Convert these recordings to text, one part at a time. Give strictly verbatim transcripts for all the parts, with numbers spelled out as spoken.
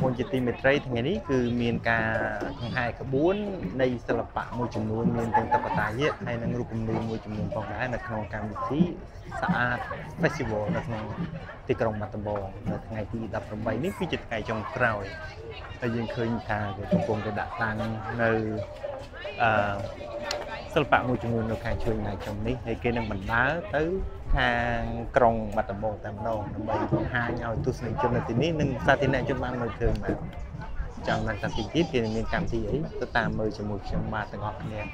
Mungkin timit trade ni, kau mainkan hai kebun, dari selepak macam tu main tentang petani, hai nang rukun tu macam tu pernah nak nong kami si saat festival nak nong di kerong Battambang, nak ngai di dapur bayi ni pijat ngai jong kerau, yang keringkan ke kampung ke datang, nang selepak macam tu nak ngai cuy ngai jong ni, hai kena mandar tu. Hàng còng mặt tầm bồ tầm đầu tầm bảy tầm hai nhau tu sửa cho nên tí nâng sa tí này cho ba mười thường mà chẳng là sa tí tiếp thì mình cảm thấy ấy tôi tạm mười cho một trăm ba tầng học nè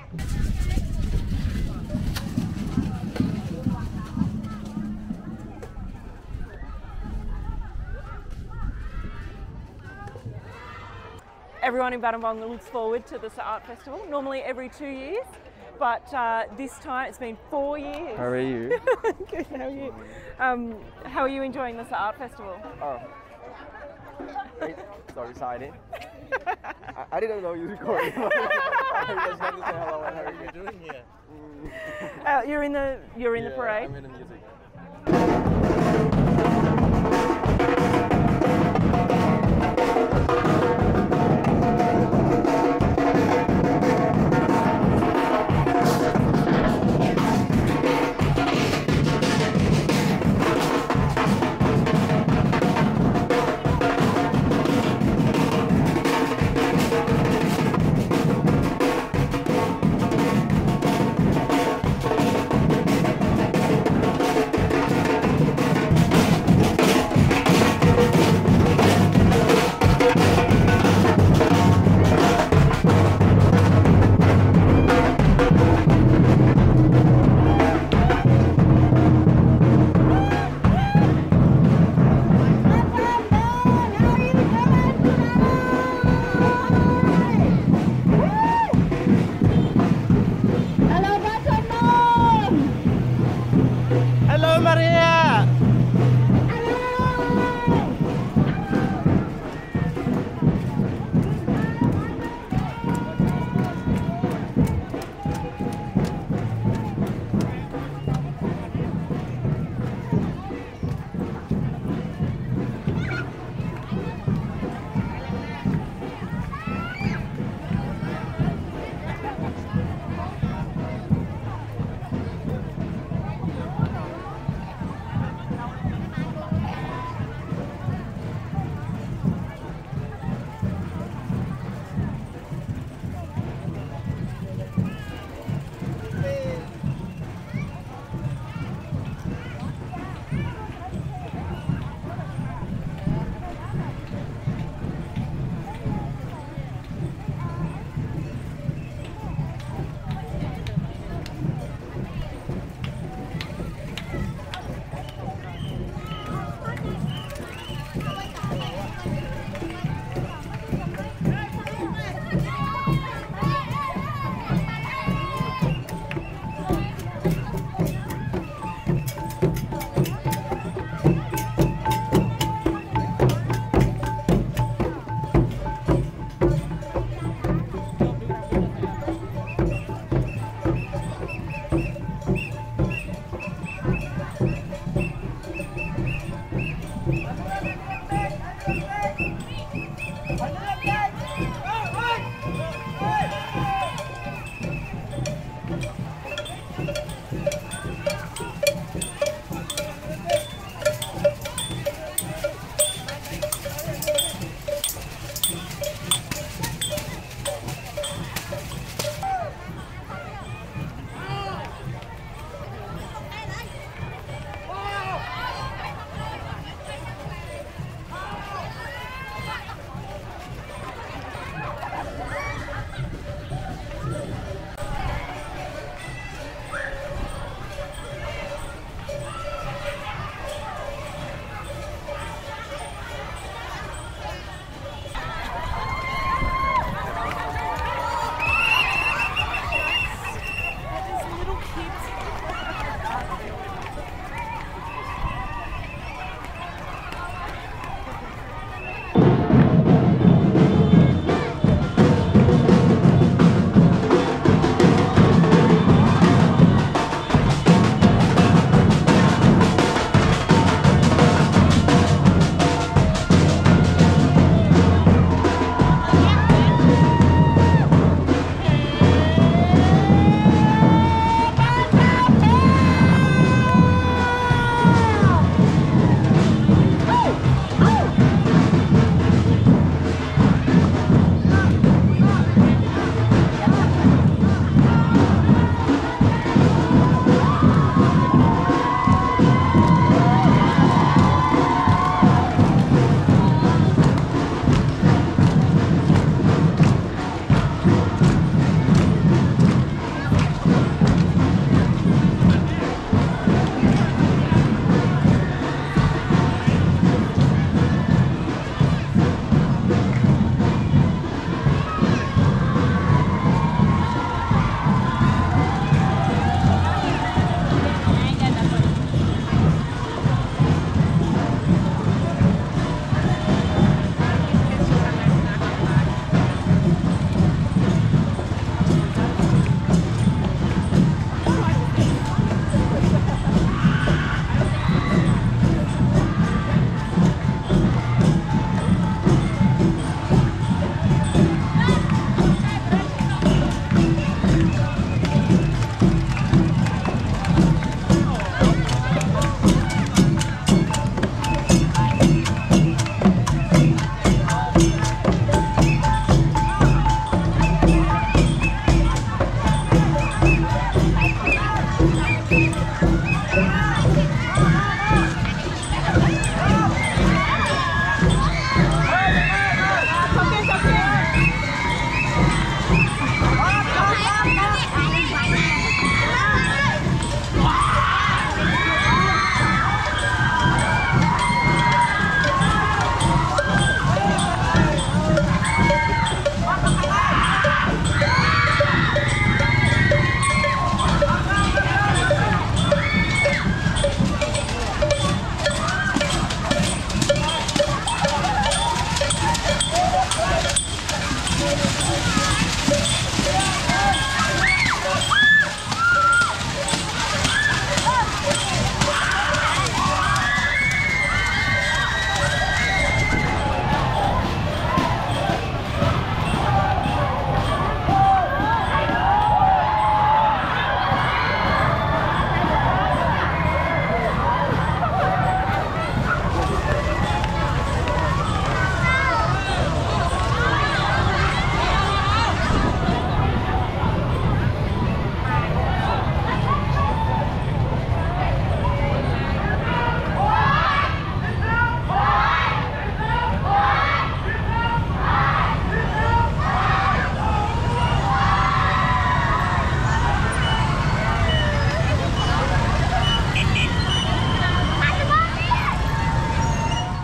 Everyone in Battambang looks forward to this art festival normally every two years. But uh, this time, it's been four years. How are you? Good, how are you? Um, how are you enjoying this art festival? Oh, so excited. I, I didn't know you were recording. I just wanted to say hello and how are you doing here? Mm. uh, you're in the, you're in yeah, the parade? I'm in the music.